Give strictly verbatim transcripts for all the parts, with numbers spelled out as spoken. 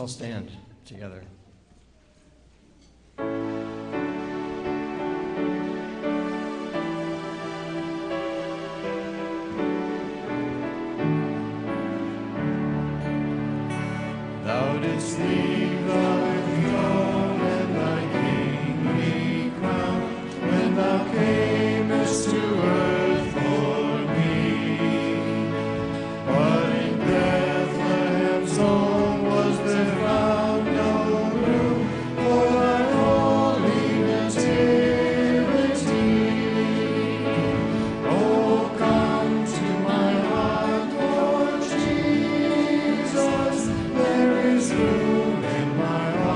all stand together. Thou didst leave thy throne and thy kingly crown when thou camest to earth for me. But in Bethlehem's own was there found no room for thy holy nativity. Oh, come to my heart, Lord Jesus. There is room in my heart.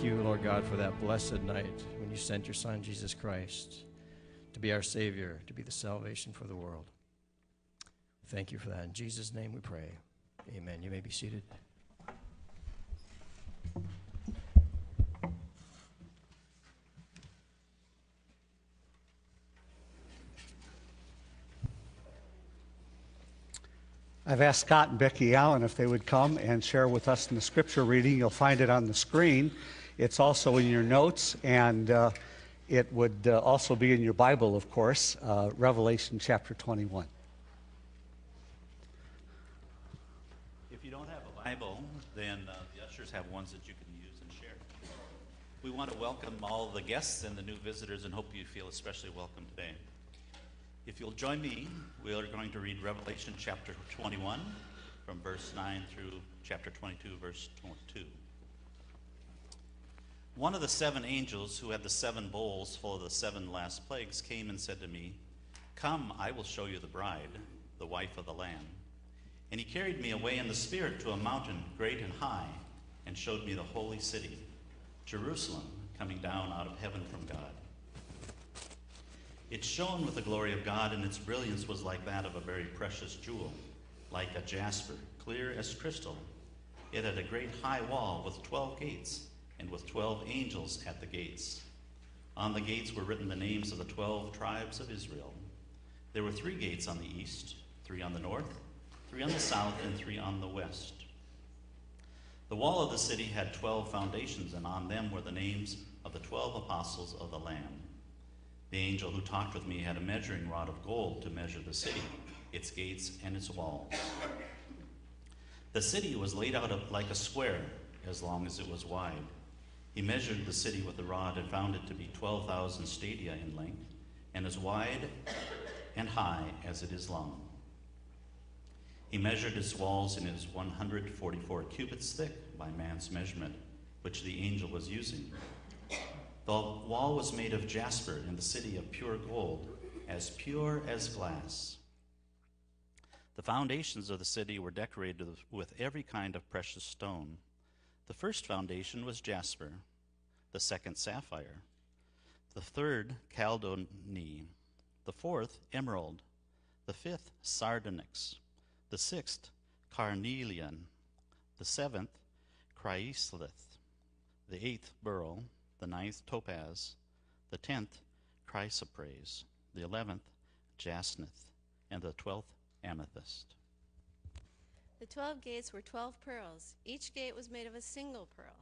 thank you, Lord God, for that blessed night when you sent your Son, Jesus Christ, to be our Savior, to be the salvation for the world. Thank you for that. In Jesus' name we pray. Amen. You may be seated. I've asked Scott and Becky Allen if they would come and share with us in the scripture reading. You'll find it on the screen. It's also in your notes, and uh, it would uh, also be in your Bible, of course, uh, Revelation chapter twenty-one. If you don't have a Bible, then uh, the ushers have ones that you can use and share. We want to welcome all the guests and the new visitors and hope you feel especially welcome today. If you'll join me, we are going to read Revelation chapter twenty-one from verse nine through chapter twenty-two, verse twenty-two. One of the seven angels who had the seven bowls full of the seven last plagues came and said to me, "Come, I will show you the bride, the wife of the Lamb." And he carried me away in the Spirit to a mountain great and high, and showed me the holy city, Jerusalem, coming down out of heaven from God. It shone with the glory of God, and its brilliance was like that of a very precious jewel, like a jasper, clear as crystal. It had a great high wall with twelve gates, and with twelve angels at the gates. On the gates were written the names of the twelve tribes of Israel. There were three gates on the east, three on the north, three on the south, and three on the west. The wall of the city had twelve foundations, and on them were the names of the twelve apostles of the Lamb. The angel who talked with me had a measuring rod of gold to measure the city, its gates, and its walls. The city was laid out like a square, as long as it was wide. He measured the city with the rod and found it to be twelve thousand stadia in length, and as wide and high as it is long. He measured its walls, and it was one hundred forty-four cubits thick by man's measurement, which the angel was using. The wall was made of jasper, and the city of pure gold, as pure as glass. The foundations of the city were decorated with every kind of precious stone. The first foundation was jasper, the second sapphire, the third chalcedony, the fourth emerald, the fifth sardonyx, the sixth carnelian, the seventh chrysolith, the eighth beryl, the ninth topaz, the tenth chrysoprase, the eleventh jacinth, and the twelfth amethyst. The twelve gates were twelve pearls. Each gate was made of a single pearl.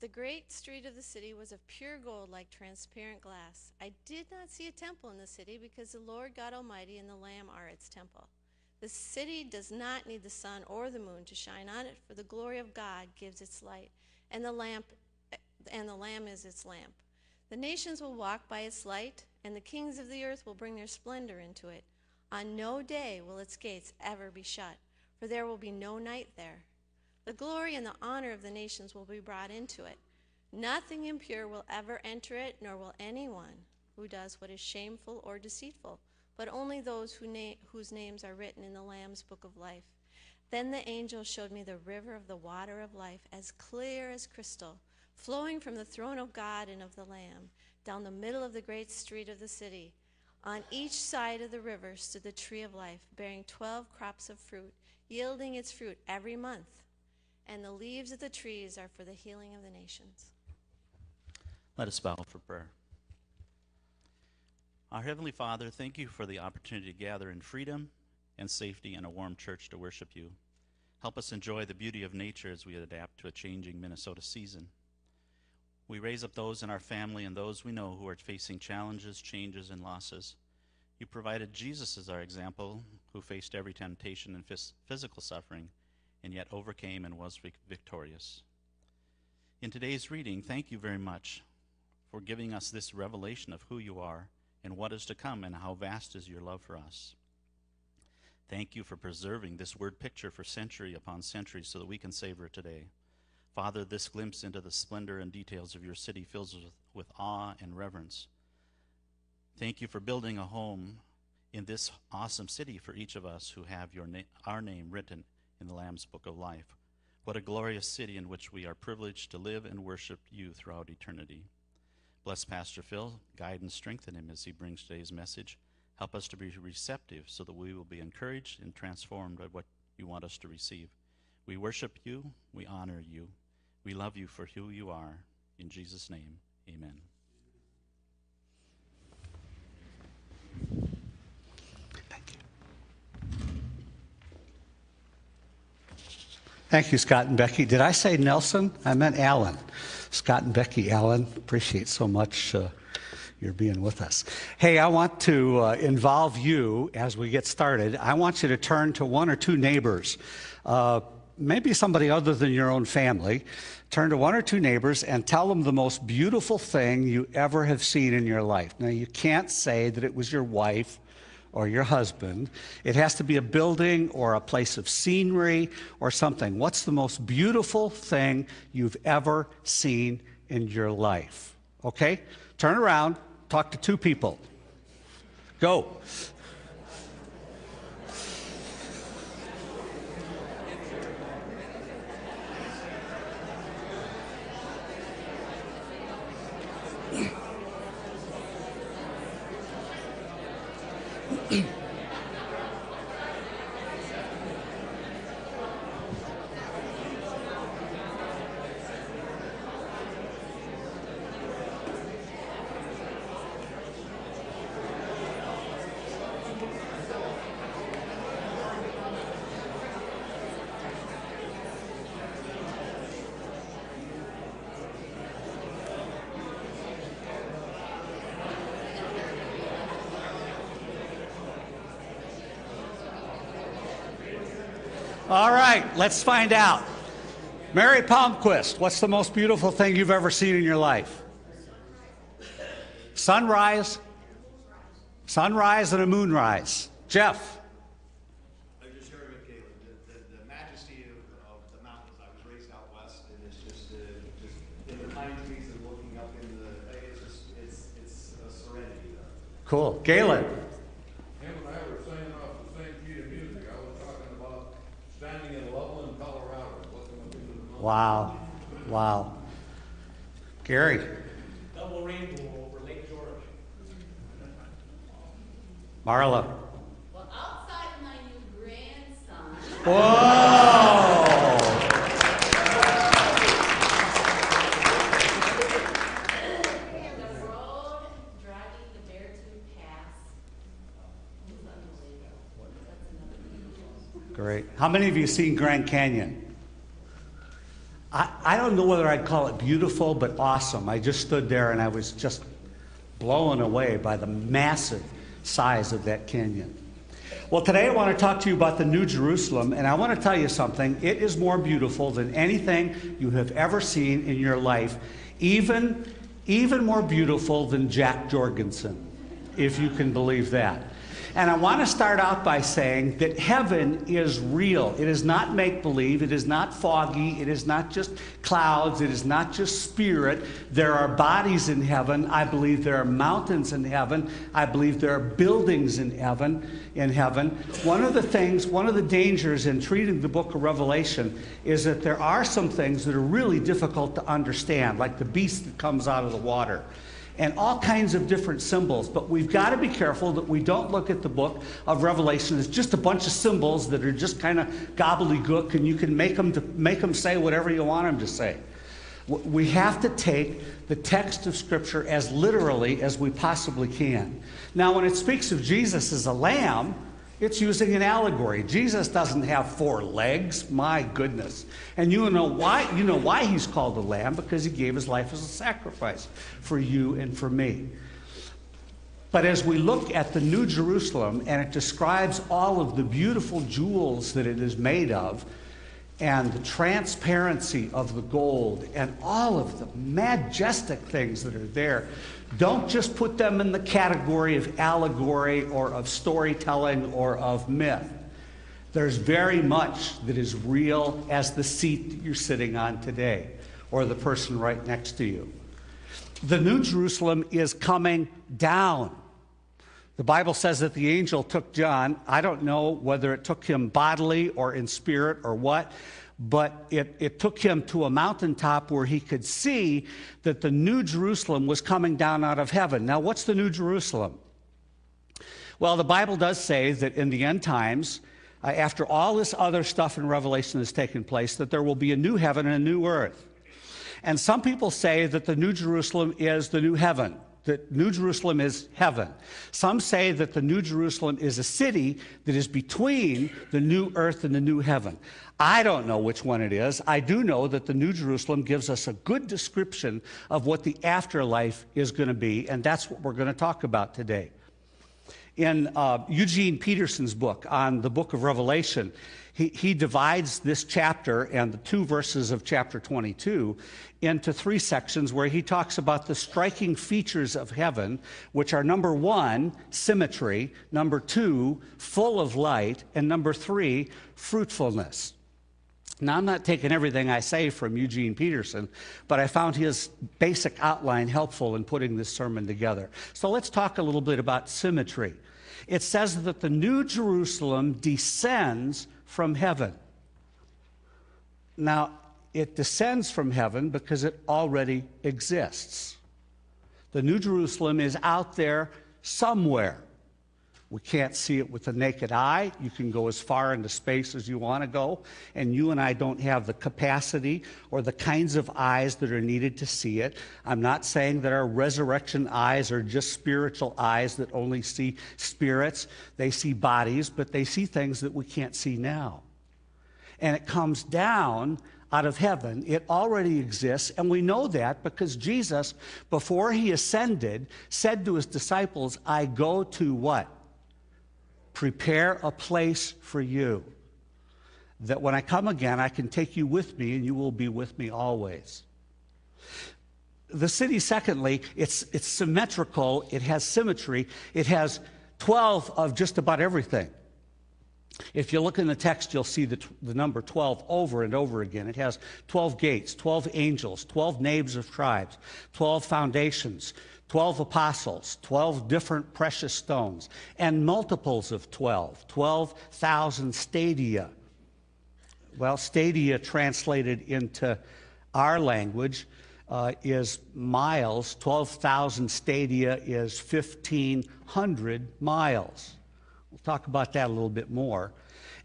The great street of the city was of pure gold like transparent glass. I did not see a temple in the city because the Lord God Almighty and the Lamb are its temple. The city does not need the sun or the moon to shine on it, for the glory of God gives its light, and the lamp and the Lamb is its lamp. The nations will walk by its light, and the kings of the earth will bring their splendor into it. On no day will its gates ever be shut, for there will be no night there. The glory and the honor of the nations will be brought into it. Nothing impure will ever enter it, nor will anyone who does what is shameful or deceitful, but only those who na- whose names are written in the Lamb's book of life. Then the angel showed me the river of the water of life, as clear as crystal, flowing from the throne of God and of the Lamb, down the middle of the great street of the city. On each side of the river stood the tree of life, bearing twelve crops of fruit, yielding its fruit every month. And the leaves of the trees are for the healing of the nations. Let us bow for prayer. Our Heavenly Father, thank you for the opportunity to gather in freedom and safety in a warm church to worship you. Help us enjoy the beauty of nature as we adapt to a changing Minnesota season. We raise up those in our family and those we know who are facing challenges, changes, and losses. You provided Jesus as our example, who faced every temptation and phys- physical suffering, and yet overcame and was vic- victorious. In today's reading, thank you very much for giving us this revelation of who you are and what is to come and how vast is your love for us. Thank you for preserving this word picture for century upon century so that we can savor it today. Father, this glimpse into the splendor and details of your city fills us with, with awe and reverence. Thank you for building a home in this awesome city for each of us who have your na- our name written in the Lamb's Book of Life, What a glorious city in which we are privileged to live and worship you throughout eternity. Bless Pastor Phil, guide and strengthen him as he brings today's message. Help us to be receptive so that we will be encouraged and transformed by what you want us to receive. We worship you, we honor you, we love you for who you are. In Jesus' name, amen. Thank you, Scott and Becky. Did I say Nelson? I meant Allen. Scott and Becky Allen, appreciate so much uh, your being with us. Hey, I want to uh, involve you as we get started. I want you to turn to one or two neighbors, uh, maybe somebody other than your own family. Turn to one or two neighbors and tell them the most beautiful thing you ever have seen in your life. Now, you can't say that it was your wife or your husband. It has to be a building or a place of scenery or something. What's the most beautiful thing you've ever seen in your life? Okay? Turn around, talk to two people. Go. All right, let's find out. Mary Palmquist, what's the most beautiful thing you've ever seen in your life? Sunrise. Sunrise and a moonrise. Jeff. I was just hearing with Galen, the, the, the majesty of, of the mountains. I was raised out west, and it's just, uh, just in the pine trees and looking up in the, it's just, it's, it's a serenity there. Cool. Galen. Wow, wow. Gary. Double rainbow over Lake George. Marla. Well, outside my new grandson. Whoa! And the road driving the Bear Tooth Pass. Great. How many of you seen Grand Canyon? I don't know whether I'd call it beautiful, but awesome. I just stood there and I was just blown away by the massive size of that canyon. Well, today I want to talk to you about the New Jerusalem, and I want to tell you something. It is more beautiful than anything you have ever seen in your life, even, even more beautiful than Jack Jorgensen, if you can believe that. And I want to start out by saying that heaven is real. It is not make-believe. It is not foggy. It is not just clouds. It is not just spirit. There are bodies in heaven. I believe there are mountains in heaven. I believe there are buildings in heaven. In heaven. One of the things, one of the dangers in treating the book of Revelation is that there are some things that are really difficult to understand, like the beast that comes out of the water, and all kinds of different symbols. But we've got to be careful that we don't look at the book of Revelation as just a bunch of symbols that are just kind of gobbledygook, and you can make them, to make them say whatever you want them to say. We have to take the text of Scripture as literally as we possibly can. Now, when it speaks of Jesus as a lamb, it's using an allegory. Jesus doesn't have four legs, my goodness. And you know why, you know why he's called a lamb, because he gave his life as a sacrifice for you and for me. But as we look at the New Jerusalem, and it describes all of the beautiful jewels that it is made of, and the transparency of the gold, and all of the majestic things that are there, don't just put them in the category of allegory or of storytelling or of myth. There's very much that is real as the seat that you're sitting on today or the person right next to you. The New Jerusalem is coming down. The Bible says that the angel took John. I don't know whether it took him bodily or in spirit or what, But it, it took him to a mountaintop where he could see that the New Jerusalem was coming down out of heaven. Now, what's the New Jerusalem? Well, the Bible does say that in the end times, uh, after all this other stuff in Revelation has taken place, that there will be a new heaven and a new earth. And some people say that the New Jerusalem is the new heaven, that New Jerusalem is heaven. Some say that the New Jerusalem is a city that is between the new earth and the new heaven. I don't know which one it is. I do know that the New Jerusalem gives us a good description of what the afterlife is going to be, and that's what we're going to talk about today. In uh, Eugene Peterson's book on the book of Revelation, he, he divides this chapter and the two verses of chapter twenty-two into three sections where he talks about the striking features of heaven, which are number one, symmetry, number two, full of light, and number three, fruitfulness. Now, I'm not taking everything I say from Eugene Peterson, but I found his basic outline helpful in putting this sermon together. So let's talk a little bit about symmetry. It says that the New Jerusalem descends from heaven. Now, it descends from heaven because it already exists. The New Jerusalem is out there somewhere. We can't see it with the naked eye. You can go as far into space as you want to go, and you and I don't have the capacity or the kinds of eyes that are needed to see it. I'm not saying that our resurrection eyes are just spiritual eyes that only see spirits. They see bodies, but they see things that we can't see now. And it comes down out of heaven. It already exists, and we know that because Jesus, before he ascended, said to his disciples, I go to what? Prepare a place for you, that when I come again, I can take you with me, and you will be with me always. The city, secondly, it's, it's symmetrical. It has symmetry. It has twelve of just about everything. If you look in the text, you'll see the, the number twelve over and over again. It has twelve gates, twelve angels, twelve names of tribes, twelve foundations, twelve apostles, twelve different precious stones, and multiples of twelve, twelve thousand stadia. Well, stadia translated into our language uh, is miles. twelve thousand stadia is fifteen hundred miles. We'll talk about that a little bit more.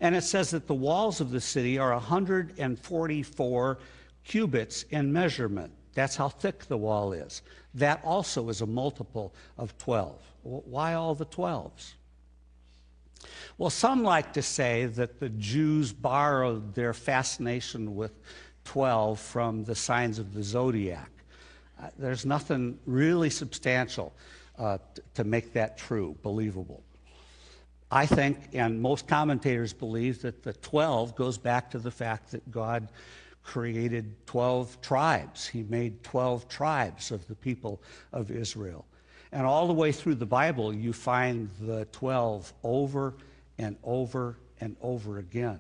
And it says that the walls of the city are one hundred forty-four cubits in measurement. That's how thick the wall is. That also is a multiple of twelve. Why all the twelves? Well, some like to say that the Jews borrowed their fascination with twelve from the signs of the zodiac. Uh, there's nothing really substantial uh, t- to make that true, believable. I think, and most commentators believe, that the twelve goes back to the fact that God created twelve tribes. He made twelve tribes of the people of Israel. And all the way through the Bible, you find the twelve over and over and over again.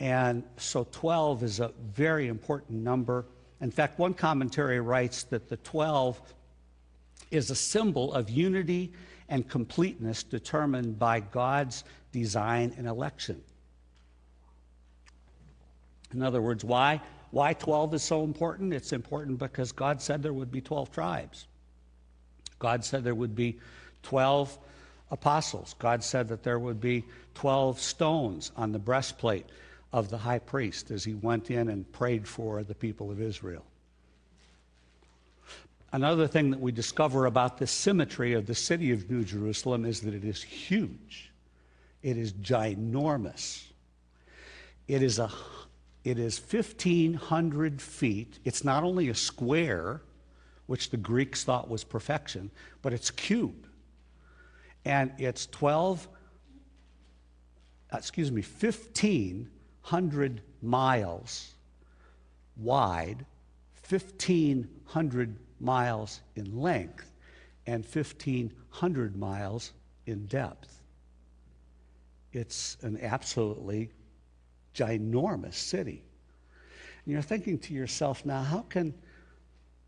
And so twelve is a very important number. In fact, one commentary writes that the twelve is a symbol of unity and completeness determined by God's design and election. In other words, why? Why twelve is so important? It's important because God said there would be twelve tribes. God said there would be twelve apostles. God said that there would be twelve stones on the breastplate of the high priest as he went in and prayed for the people of Israel. Another thing that we discover about the symmetry of the city of New Jerusalem is that it is huge. It is ginormous. It is a It is fifteen hundred feet. It's not only a square, which the Greeks thought was perfection, but it's cubed. And it's twelve, excuse me, fifteen hundred miles wide, fifteen hundred miles in length, and fifteen hundred miles in depth. It's an absolutely ginormous city. And you're thinking to yourself, now how can,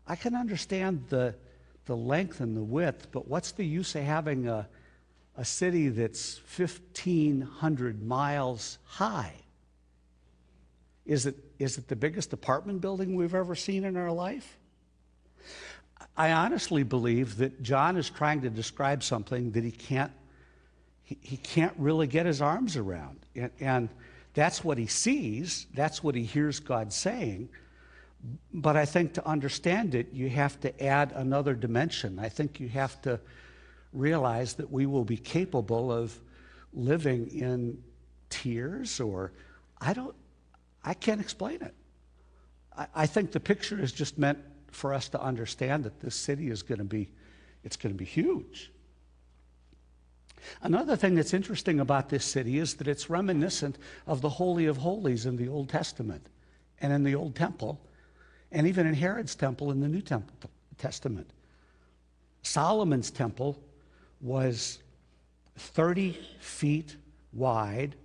I can understand the, the length and the width, but what's the use of having a, a city that's fifteen hundred miles high? Is it, is it the biggest apartment building we've ever seen in our life? I honestly believe that John is trying to describe something that he can't, he, he can't really get his arms around. And, and that's what he sees. That's what he hears God saying. But I think to understand it, you have to add another dimension. I think you have to realize that we will be capable of living in tears or, I don't, I can't explain it. I, I think the picture is just meant for us to understand that this city is going to be, it's going to be huge. Another thing that's interesting about this city is that it's reminiscent of the Holy of Holies in the Old Testament and in the Old Temple and even in Herod's temple in the New Testament. Solomon's temple was thirty feet wide,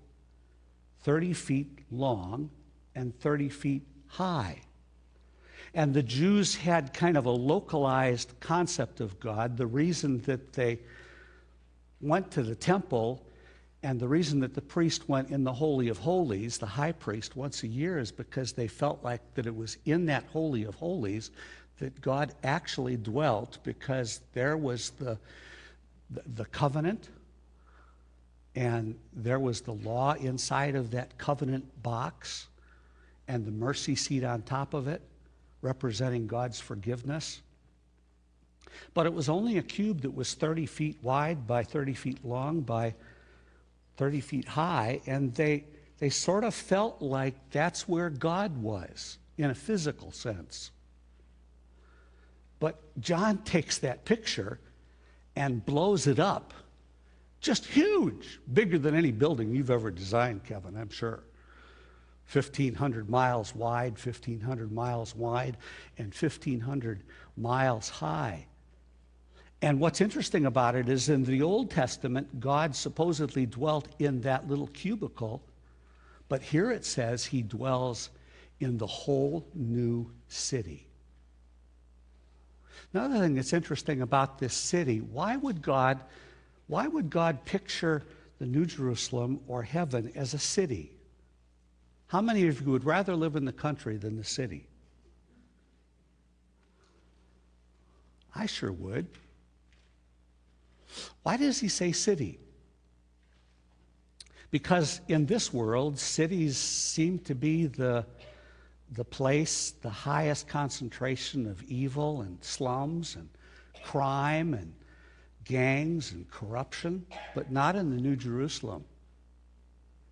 thirty feet long, and thirty feet high. And the Jews had kind of a localized concept of God. The reason that they went to the temple and the reason that the priest went in the Holy of Holies, the high priest, once a year is because they felt like that it was in that Holy of Holies that God actually dwelt, because there was the, the, the covenant and there was the law inside of that covenant box and the mercy seat on top of it, representing God's forgiveness. But it was only a cube that was thirty feet wide by thirty feet long by thirty feet high, and they they sort of felt like that's where God was in a physical sense. But John takes that picture and blows it up. Just huge, bigger than any building you've ever designed, Kevin, I'm sure. fifteen hundred miles wide, fifteen hundred miles wide, and fifteen hundred miles high. And what's interesting about it is in the Old Testament, God supposedly dwelt in that little cubicle, but here it says he dwells in the whole new city. Another thing that's interesting about this city, why would God, why would God picture the New Jerusalem or heaven as a city? How many of you would rather live in the country than the city? I sure would. Why does he say city? Because in this world, cities seem to be the, the place, the highest concentration of evil and slums and crime and gangs and corruption, but not in the New Jerusalem.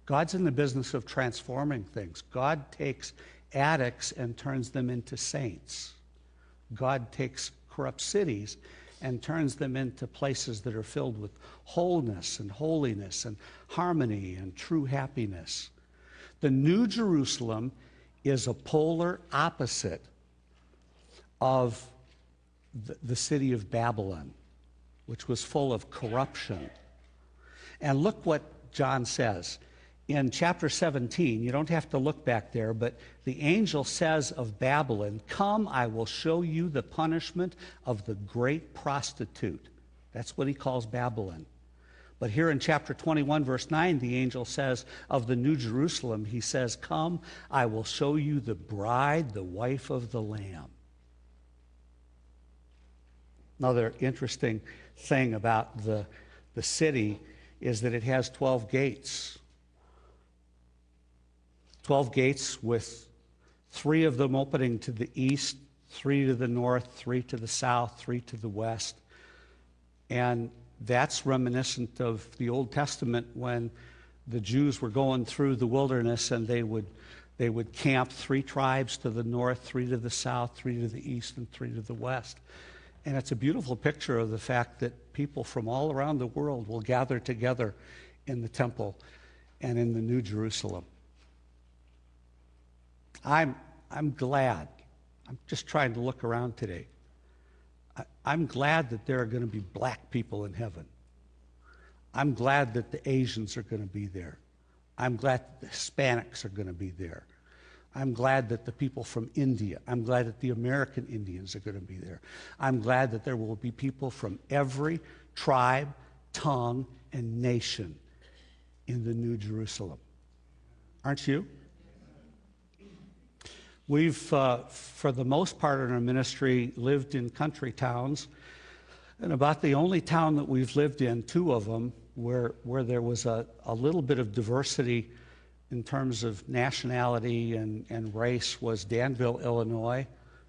God's in the business of transforming things. God takes addicts and turns them into saints. God takes corrupt cities and turns them into places that are filled with wholeness and holiness and harmony and true happiness. The New Jerusalem is a polar opposite of the, the city of Babylon, which was full of corruption. And look what John says. In chapter seventeen, you don't have to look back there, but the angel says of Babylon, "Come, I will show you the punishment of the great prostitute." That's what he calls Babylon. But here in chapter twenty-one, verse nine, the angel says of the New Jerusalem, he says, "Come, I will show you the bride, the wife of the Lamb." Another interesting thing about the, the city is that it has twelve gates. twelve gates with three of them opening to the east, three to the north, three to the south, three to the west. And that's reminiscent of the Old Testament when the Jews were going through the wilderness and they would, they would camp three tribes to the north, three to the south, three to the east, and three to the west. And it's a beautiful picture of the fact that people from all around the world will gather together in the temple and in the New Jerusalem. I'm, I'm glad, I'm just trying to look around today, I, I'm glad that there are going to be black people in heaven. I'm glad that the Asians are going to be there. I'm glad that the Hispanics are going to be there. I'm glad that the people from India, I'm glad that the American Indians are going to be there. I'm glad that there will be people from every tribe, tongue, and nation in the New Jerusalem. Aren't you? We've, uh, for the most part in our ministry, lived in country towns. And about the only town that we've lived in, two of them, where, where there was a, a little bit of diversity in terms of nationality and, and race, was Danville, Illinois,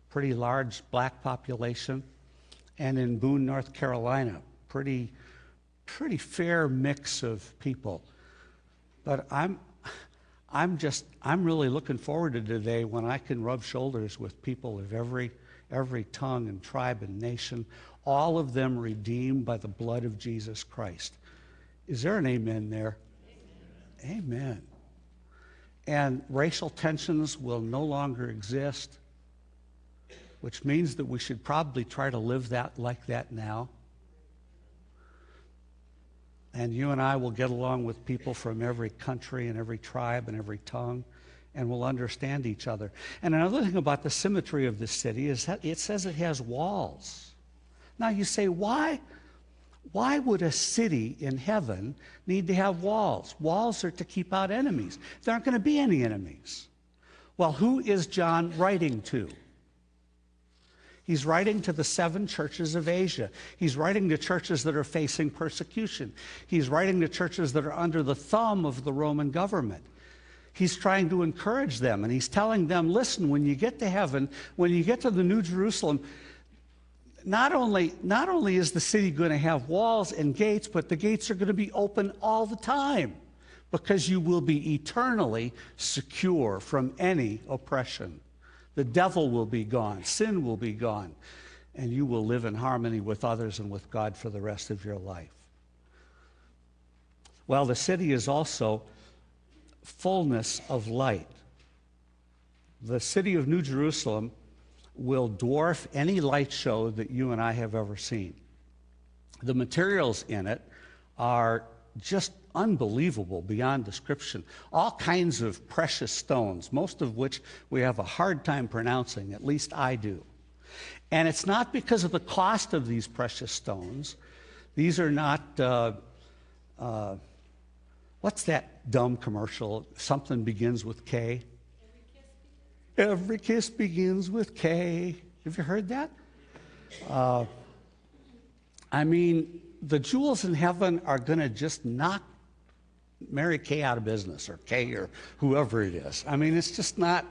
pretty large black population, and in Boone, North Carolina, pretty pretty fair mix of people. But I'm I'm just I'm really looking forward to today when I can rub shoulders with people of every every tongue and tribe and nation, all of them redeemed by the blood of Jesus Christ. Is there an amen there? Amen. Amen. And racial tensions will no longer exist, which means that we should probably try to live that like that now. And you and I will get along with people from every country and every tribe and every tongue, and we'll understand each other. And another thing about the symmetry of this city is that it says it has walls. Now you say, why? Why would a city in heaven need to have walls? Walls are to keep out enemies. There aren't going to be any enemies. Well, who is John writing to? He's writing to the seven churches of Asia. He's writing to churches that are facing persecution. He's writing to churches that are under the thumb of the Roman government. He's trying to encourage them, and he's telling them, listen, when you get to heaven, when you get to the New Jerusalem, Not only, not only is the city going to have walls and gates, but the gates are going to be open all the time because you will be eternally secure from any oppression. The devil will be gone, sin will be gone, and you will live in harmony with others and with God for the rest of your life. Well, the city is also fullness of light. The city of New Jerusalem will dwarf any light show that you and I have ever seen. The materials in it are just unbelievable beyond description. All kinds of precious stones, most of which we have a hard time pronouncing, at least I do. And it's not because of the cost of these precious stones. These are not, uh, uh, what's that dumb commercial? Something begins with K. Every kiss begins with K. Have you heard that? Uh, I mean, the jewels in heaven are going to just knock Mary Kay out of business, or Kay, or whoever it is. I mean, it's just not,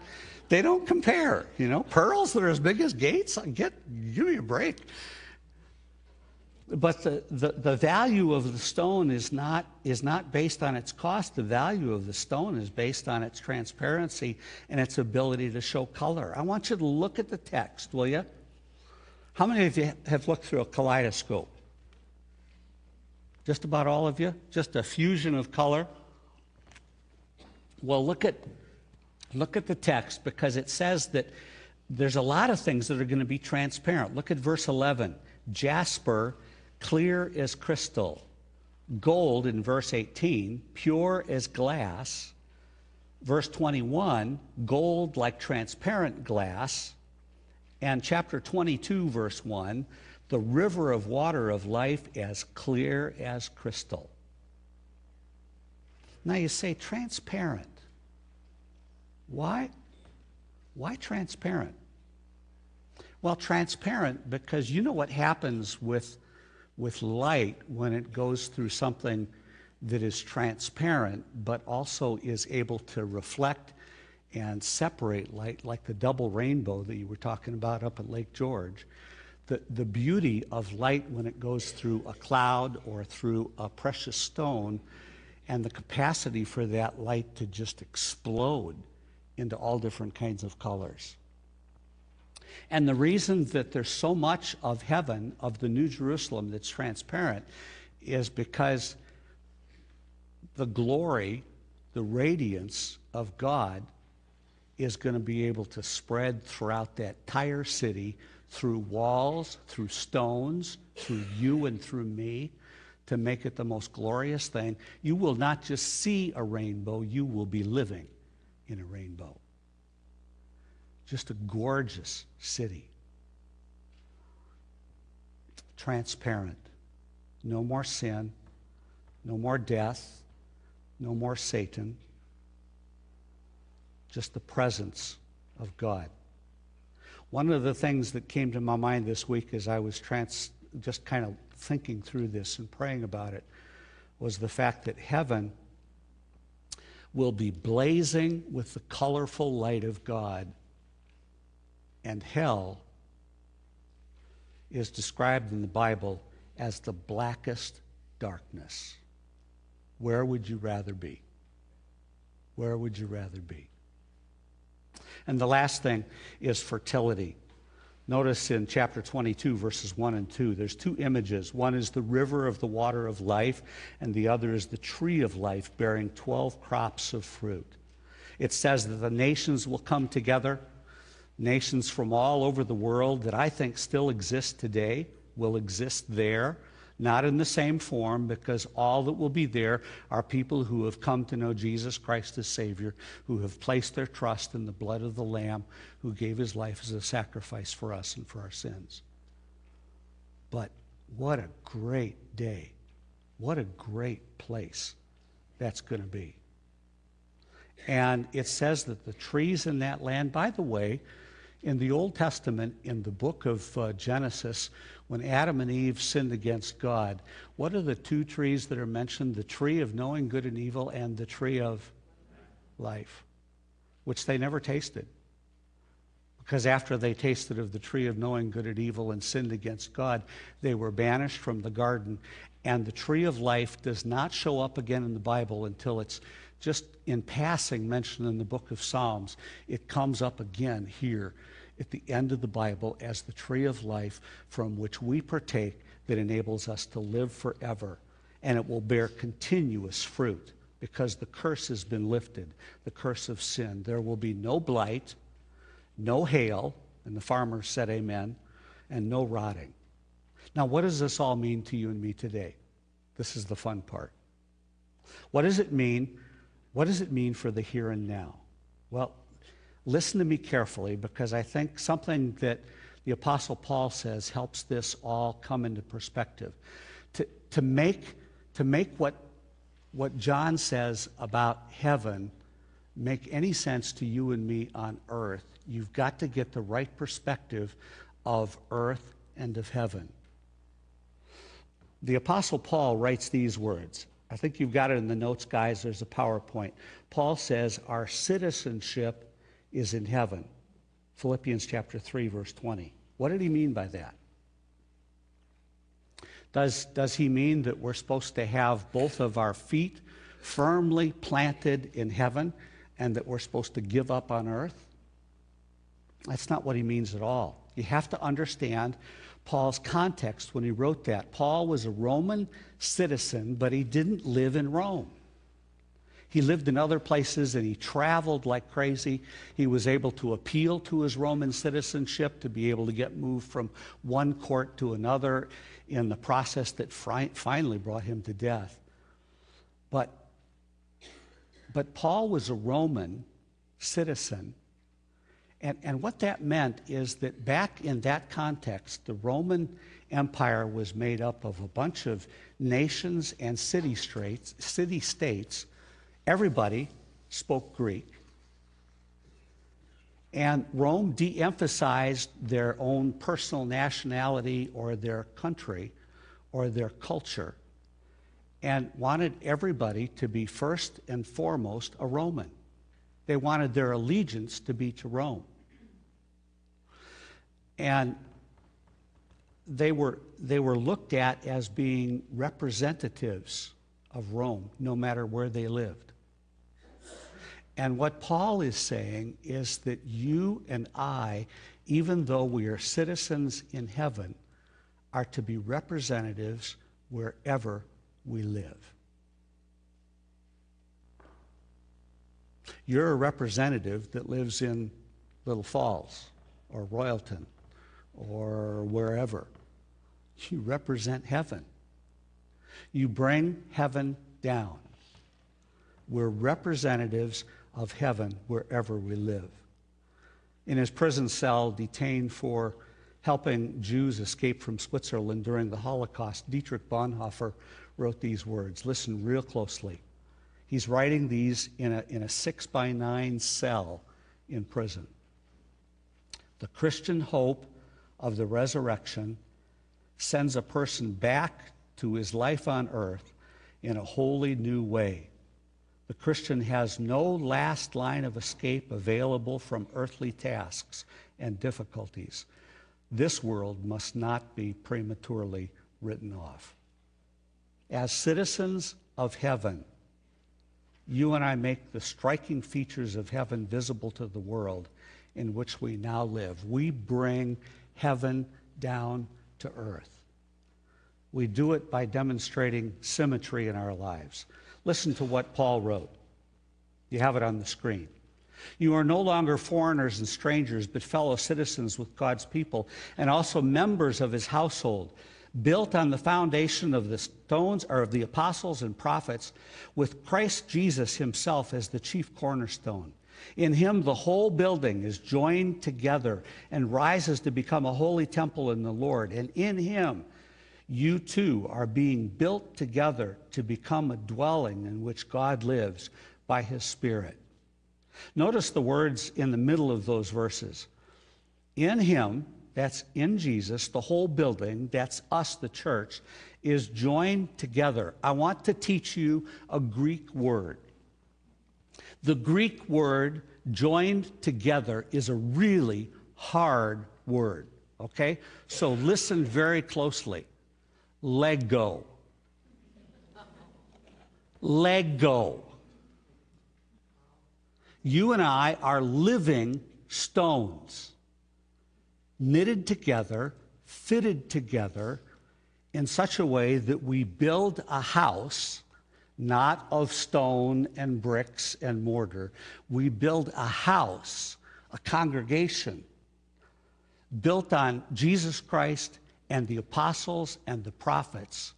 they don't compare, you know. Pearls that are as big as gates, get, give me a break. But the, the, the value of the stone is not, is not based on its cost. The value of the stone is based on its transparency and its ability to show color. I want you to look at the text, will you? How many of you have looked through a kaleidoscope? Just about all of you? Just a fusion of color? Well, look at, look at the text, because it says that there's a lot of things that are going to be transparent. Look at verse eleven. Jasper, clear as crystal. Gold, in verse eighteen, pure as glass. Verse twenty-one, gold like transparent glass. And chapter twenty-two, verse one, the river of water of life as clear as crystal. Now you say transparent. Why? Why transparent? Well, transparent because you know what happens with, with light when it goes through something that is transparent but also is able to reflect and separate light, like the double rainbow that you were talking about up at Lake George. The, the beauty of light when it goes through a cloud or through a precious stone, and the capacity for that light to just explode into all different kinds of colors. And the reason that there's so much of heaven, of the New Jerusalem, that's transparent is because the glory, the radiance of God is going to be able to spread throughout that entire city, through walls, through stones, through you and through me, to make it the most glorious thing. You will not just see a rainbow, you will be living in a rainbow. Just a gorgeous city. Transparent. No more sin. No more death. No more Satan. Just the presence of God. One of the things that came to my mind this week as I was trans, just kind of thinking through this and praying about it was the fact that heaven will be blazing with the colorful light of God, and hell is described in the Bible as the blackest darkness. Where would you rather be? Where would you rather be? And the last thing is fertility. Notice in chapter twenty-two, verses one and two, there's two images. One is the river of the water of life, and the other is the tree of life bearing twelve crops of fruit. It says that the nations will come together. Nations from all over the world that I think still exist today will exist there, not in the same form, because all that will be there are people who have come to know Jesus Christ as Savior, who have placed their trust in the blood of the Lamb, who gave his life as a sacrifice for us and for our sins. But what a great day. What a great place that's going to be. And it says that the trees in that land, by the way, in the Old Testament, in the book of uh, Genesis, when Adam and Eve sinned against God, what are the two trees that are mentioned? The tree of knowing good and evil and the tree of life, which they never tasted. Because after they tasted of the tree of knowing good and evil and sinned against God, they were banished from the garden. And the tree of life does not show up again in the Bible until it's just in passing mentioned in the book of Psalms. It comes up again here at the end of the Bible as the tree of life from which we partake that enables us to live forever. And it will bear continuous fruit because the curse has been lifted, the curse of sin. There will be no blight, no hail, and the farmer said amen, and no rotting. Now, what does this all mean to you and me today? This is the fun part. What does it mean? What does it mean for the here and now? Well, listen to me carefully, because I think something that the Apostle Paul says helps this all come into perspective. To, to make, to make what, what John says about heaven make any sense to you and me on earth, you've got to get the right perspective of earth and of heaven. The Apostle Paul writes these words. I think you've got it in the notes, guys. There's a PowerPoint. Paul says, our citizenship is in heaven. Philippians chapter three, verse twenty. What did he mean by that? Does, does he mean that we're supposed to have both of our feet firmly planted in heaven and that we're supposed to give up on earth? That's not what he means at all. You have to understand Paul's context when he wrote that. Paul was a Roman citizen, but he didn't live in Rome. He lived in other places and he traveled like crazy. He was able to appeal to his Roman citizenship to be able to get moved from one court to another in the process that finally brought him to death. But, but Paul was a Roman citizen. And, and what that meant is that back in that context, the Roman Empire was made up of a bunch of nations and city-states. City states. Everybody spoke Greek. And Rome de-emphasized their own personal nationality or their country or their culture and wanted everybody to be first and foremost a Roman. They wanted their allegiance to be to Rome. And they were, they were looked at as being representatives of Rome, no matter where they lived. And what Paul is saying is that you and I, even though we are citizens in heaven, are to be representatives wherever we live. You're a representative that lives in Little Falls or Royalton or wherever. You represent heaven. You bring heaven down. We're representatives of heaven wherever we live. In his prison cell, detained for helping Jews escape from Switzerland during the Holocaust, Dietrich Bonhoeffer wrote these words. Listen real closely. He's writing these in a, in a six by nine cell in prison. the Christian hope of the resurrection sends a person back to his life on earth in a wholly new way. The Christian has no last line of escape available from earthly tasks and difficulties. This world must not be prematurely written off. As citizens of heaven, you and I make the striking features of heaven visible to the world in which we now live. We bring heaven down to earth. We do it by demonstrating symmetry in our lives. Listen to what Paul wrote. You have it on the screen. You are no longer foreigners and strangers, but fellow citizens with God's people, and also members of his household, built on the foundation of the stones or of the apostles and prophets, with Christ Jesus himself as the chief cornerstone. In him the whole building is joined together and rises to become a holy temple in the Lord. And in him you too are being built together to become a dwelling in which God lives by his Spirit. Notice the words in the middle of those verses. In him, that's in Jesus, the whole building, that's us, the church, is joined together. I want to teach you a Greek word. The Greek word joined together is a really hard word, okay? So listen very closely. Lego. Lego. You and I are living stones, knitted together, fitted together in such a way that we build a house not of stone and bricks and mortar. We build a house, a congregation, built on Jesus Christ and the apostles and the prophets.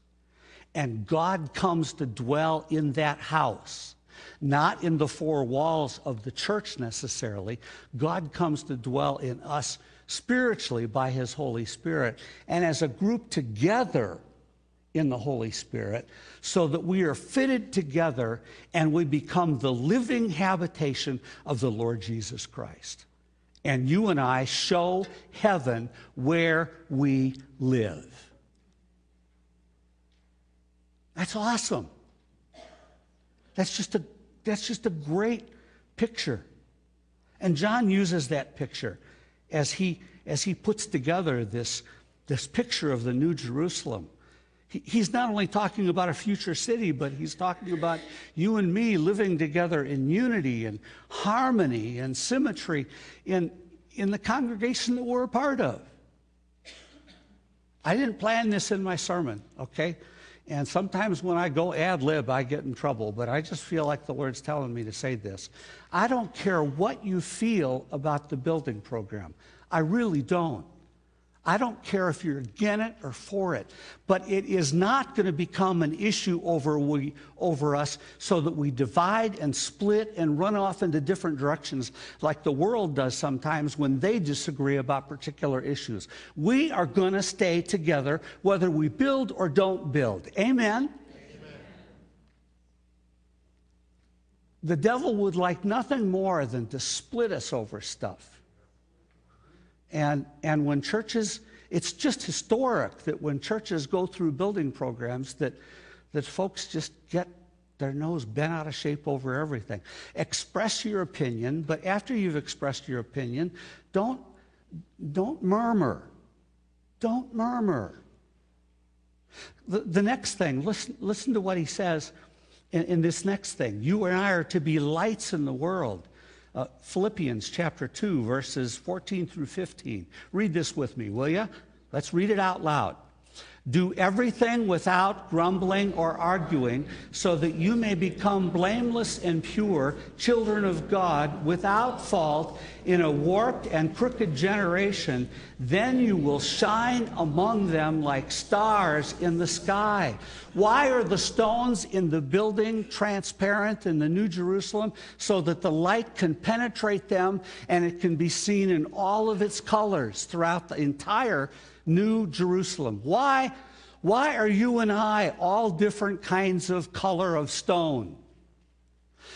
And God comes to dwell in that house, not in the four walls of the church necessarily. God comes to dwell in us spiritually by his Holy Spirit, and as a group together in the Holy Spirit, so that we are fitted together and we become the living habitation of the Lord Jesus Christ. And you and I show heaven where we live. That's awesome. That's just a, that's just a great picture. And John uses that picture as he, as he puts together this, this picture of the New Jerusalem. He's not only talking about a future city, but he's talking about you and me living together in unity and harmony and symmetry in, in the congregation that we're a part of. I didn't plan this in my sermon, okay? And sometimes when I go ad lib, I get in trouble, but I just feel like the Lord's telling me to say this. I don't care what you feel about the building program. I really don't. I don't care if you're against it or for it, but it is not going to become an issue over we, over us so that we divide and split and run off into different directions like the world does sometimes when they disagree about particular issues. We are going to stay together whether we build or don't build. Amen? Amen. The devil would like nothing more than to split us over stuff. And, and when churches, it's just historic that when churches go through building programs that, that folks just get their nose bent out of shape over everything. Express your opinion, but after you've expressed your opinion, don't, don't murmur. Don't murmur. The, the next thing, listen, listen to what he says in, in this next thing. You and I are to be lights in the world. Uh, Philippians chapter two, verses fourteen through fifteen. Read this with me, will you? Let's read it out loud. Do everything without grumbling or arguing, so that you may become blameless and pure, children of God, without fault, in a warped and crooked generation. Then you will shine among them like stars in the sky. Why are the stones in the building transparent in the New Jerusalem? So that the light can penetrate them and it can be seen in all of its colors throughout the entire New Jerusalem. Why? Why are you and I all different kinds of color of stone?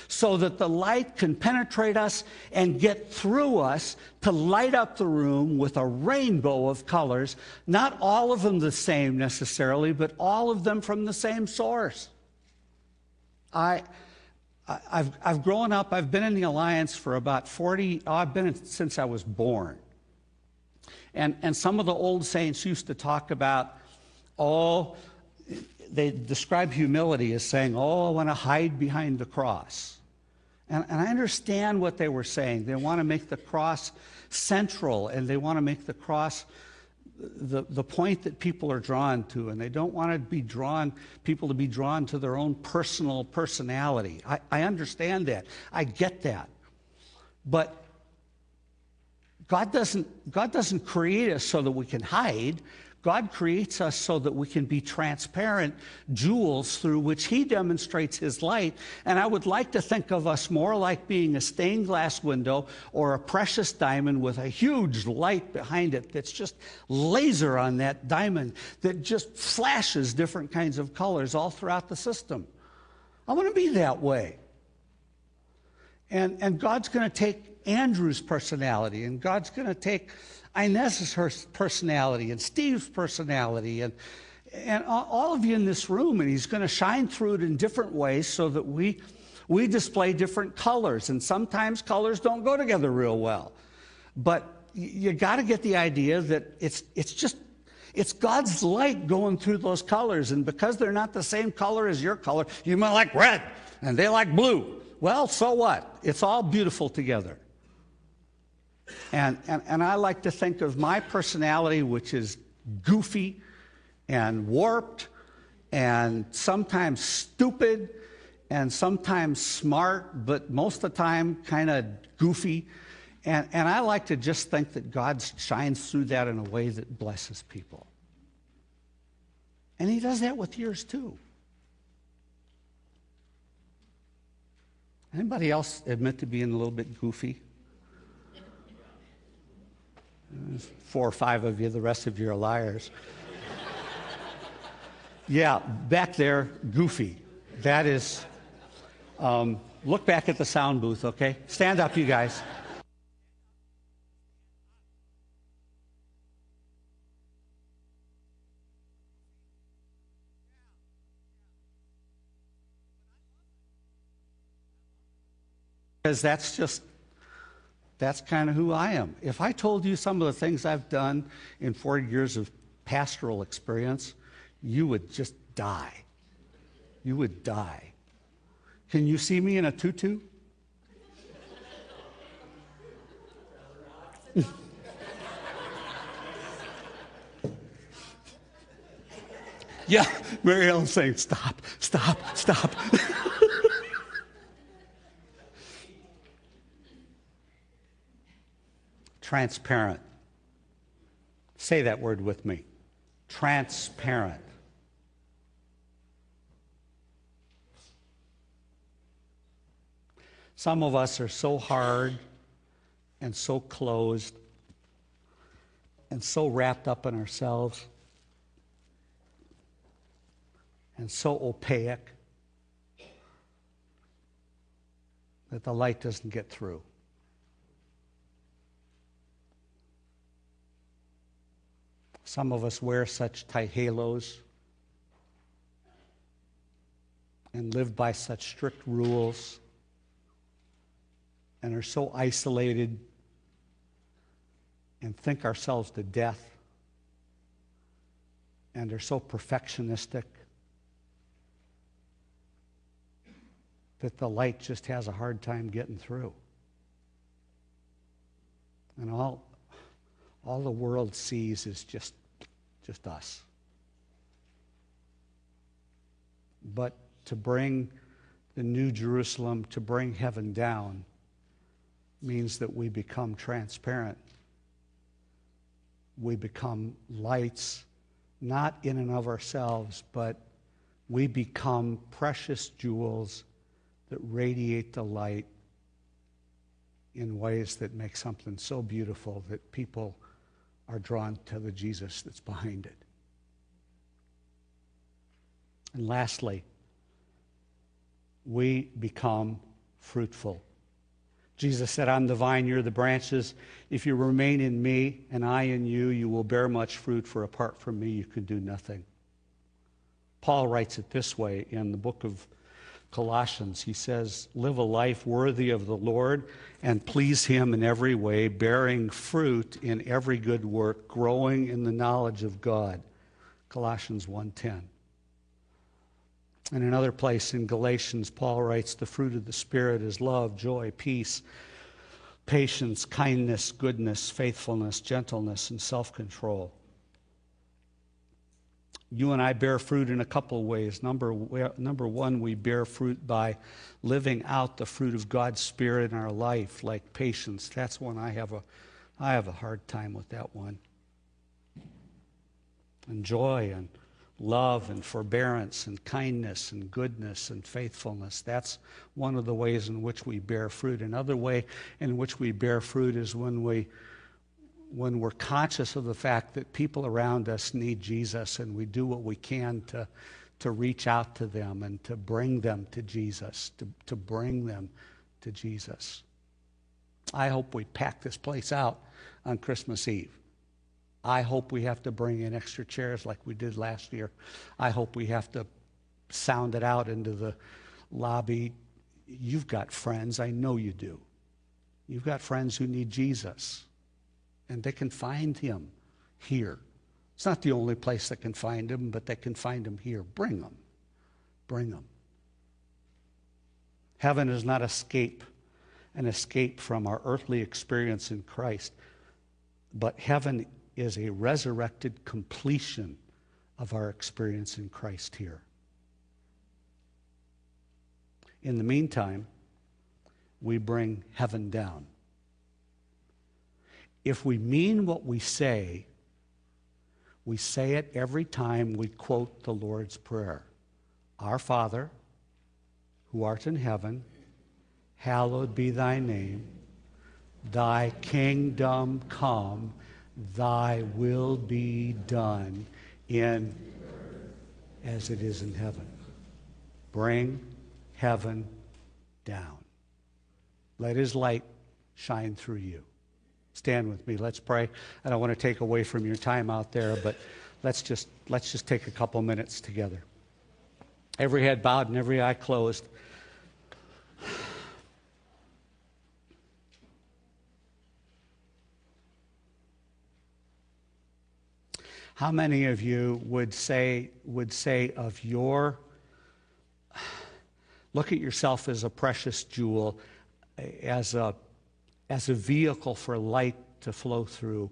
so that the light can penetrate us and get through us to light up the room with a rainbow of colors, not all of them the same necessarily, but all of them from the same source. I, I've, I've grown up, I've been in the Alliance for about forty, oh, I've been in, since I was born. And, and some of the old saints used to talk about, oh, they describe humility as saying, oh, I want to hide behind the cross. And, and I understand what they were saying. They want to make the cross central, and they want to make the cross the, the point that people are drawn to, and they don't want to be drawn, people to be drawn to their own personal personality. I, I understand that. I get that. But God doesn't, God doesn't create us so that we can hide. God creates us so that we can be transparent jewels through which He demonstrates His light. And I would like to think of us more like being a stained glass window or a precious diamond with a huge light behind it that's just laser on that diamond that just flashes different kinds of colors all throughout the system. I want to be that way. And, and God's going to take Andrew's personality, and God's going to take Inez's personality and Steve's personality and, and all of you in this room, and He's going to shine through it in different ways so that we, we display different colors. And sometimes colors don't go together real well. But you got to get the idea that it's, it's just, it's God's light going through those colors. And because they're not the same color as your color, you might like red and they like blue. Well, so what? It's all beautiful together. And, and, and I like to think of my personality, which is goofy and warped and sometimes stupid and sometimes smart, but most of the time kind of goofy. And, and I like to just think that God shines through that in a way that blesses people. And He does that with yours too. Anybody else admit to being a little bit goofy? Four or five of you, the rest of you are liars. Yeah, back there, goofy. That is, um, look back at the sound booth, okay? Stand up, you guys. Because that's just, that's kind of who I am. If I told you some of the things I've done in forty years of pastoral experience, you would just die. You would die. Can you see me in a tutu? Yeah, Mary Ellen's saying, stop, stop, stop. Transparent. Say that word with me. Transparent. Some of us are so hard and so closed and so wrapped up in ourselves and so opaque that the light doesn't get through. Some of us wear such tight halos and live by such strict rules and are so isolated and think ourselves to death and are so perfectionistic that the light just has a hard time getting through. And all, all the world sees is just Just us. But to bring the New Jerusalem, to bring heaven down, means that we become transparent. We become lights, not in and of ourselves, but we become precious jewels that radiate the light in ways that make something so beautiful that people are drawn to the Jesus that's behind it. And lastly, we become fruitful. Jesus said, I'm the vine, you're the branches. If you remain in me and I in you, you will bear much fruit, for apart from me you can do nothing. Paul writes it this way in the book of Colossians. He says, live a life worthy of the Lord and please him in every way, bearing fruit in every good work, growing in the knowledge of God. Colossians one ten. In another place in Galatians, Paul writes, the fruit of the Spirit is love, joy, peace, patience, kindness, goodness, faithfulness, gentleness, and self-control. You and I bear fruit in a couple of ways. Number, number one, we bear fruit by living out the fruit of God's Spirit in our life, like patience. That's one I have a, I have a hard time with that one. And joy and love and forbearance and kindness and goodness and faithfulness. That's one of the ways in which we bear fruit. Another way in which we bear fruit is when we, when we're conscious of the fact that people around us need Jesus, and we do what we can to, to reach out to them and to bring them to Jesus, to, to bring them to Jesus. I hope we pack this place out on Christmas Eve. I hope we have to bring in extra chairs like we did last year. I hope we have to sound it out into the lobby. You've got friends. I know you do. You've got friends who need Jesus, and they can find him here. It's not the only place that can find him, but they can find him here. Bring him. Bring him. Heaven is not escape, an escape from our earthly experience in Christ, but heaven is a resurrected completion of our experience in Christ here. In the meantime, we bring heaven down. If we mean what we say, we say it every time we quote the Lord's Prayer. Our Father, who art in heaven, hallowed be thy name. Thy kingdom come. Thy will be done in as it is in heaven. Bring heaven down. Let his light shine through you. Stand with me. Let's pray. I don't want to take away from your time out there, but let's just let's just take a couple minutes together. Every head bowed and every eye closed. How many of you would say would say of your, look at yourself as a precious jewel, as a as a vehicle for light to flow through?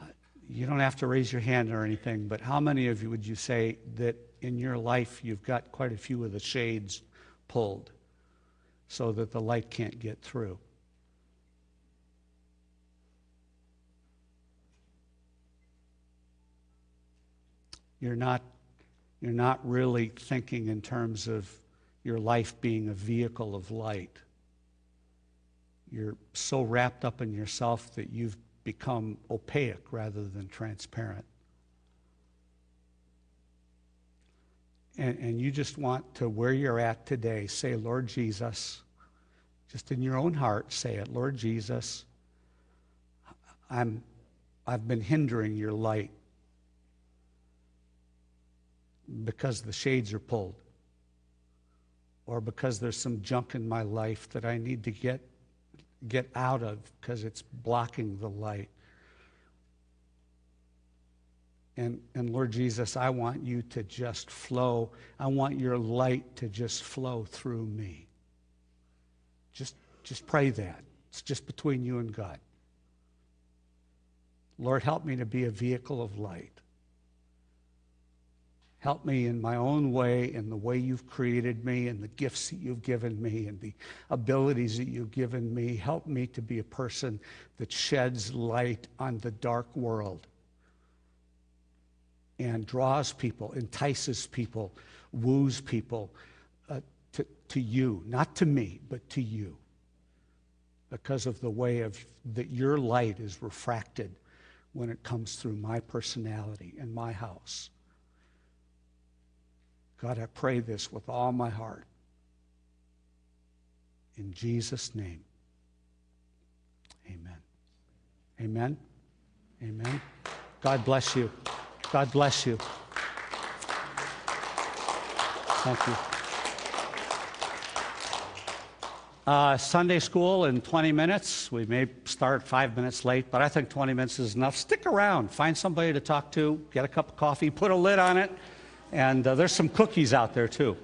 Uh, you don't have to raise your hand or anything, but how many of you would you say that in your life you've got quite a few of the shades pulled so that the light can't get through? You're not, you're not really thinking in terms of your life being a vehicle of light. You're so wrapped up in yourself that you've become opaque rather than transparent. And, and you just want to, where you're at today, say, Lord Jesus, just in your own heart, say it, Lord Jesus, I'm, I've been hindering your light, because the shades are pulled, or because there's some junk in my life that I need to get get out of because it's blocking the light. And and Lord Jesus, I want you to just flow. I want your light to just flow through me. Just just pray that. It's just between you and God. Lord, help me to be a vehicle of light. Help me in my own way, in the way you've created me, and the gifts that you've given me, and the abilities that you've given me. Help me to be a person that sheds light on the dark world and draws people, entices people, woos people uh, to, to you, not to me, but to you, because of the way of, that your light is refracted when it comes through my personality and my house. God, I pray this with all my heart. In Jesus' name, amen. Amen. Amen. God bless you. God bless you. Thank you. Uh, Sunday school in twenty minutes. We may start five minutes late, but I think twenty minutes is enough. Stick around. Find somebody to talk to. Get a cup of coffee. Put a lid on it. And uh, there's some cookies out there, too.